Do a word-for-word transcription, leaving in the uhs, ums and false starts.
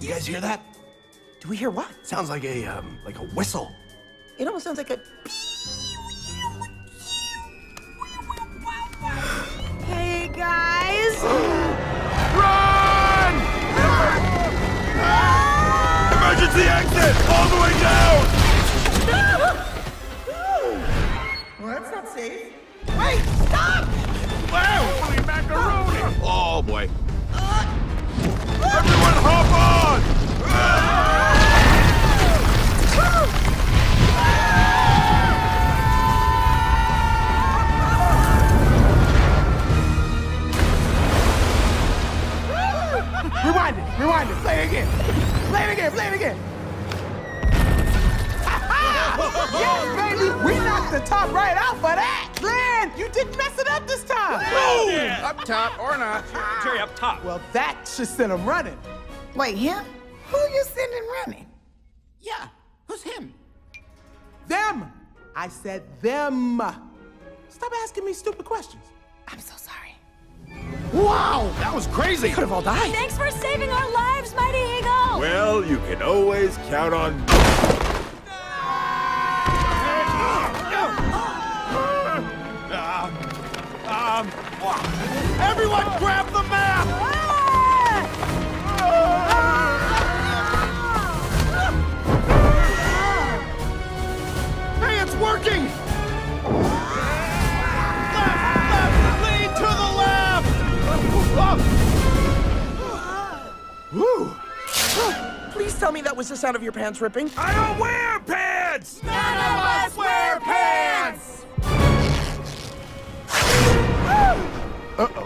You guys hear that? Do we hear what? Sounds like a, um, like a whistle. It almost sounds like a... Hey, guys! Run! Emergency exit! All the way down! Well, that's not safe. Wait, stop! Wow, holy macaroni! Oh, boy. Everyone hop on! Rewind it! Rewind it! Play it again! Play it again! Play it again! Yes, baby! We knocked the top right out for that! Glenn, you didn't mess it up this time! Boom! Yeah. Up top or not. Jerry, up top. Well, that should send him running. Wait, him? Who you sending running? Yeah, who's him? Them! I said them. Stop asking me stupid questions. I'm so sorry. Wow, that was crazy! We could have all died. Thanks for saving our lives, Mighty Eagle! Well, you can always count on... Um, everyone grab the map! Hey, it's working! Left, left, lead to the left! Woo! Please tell me that was the sound of your pants ripping. I don't wear pants! None of us wear pants! Uh-oh.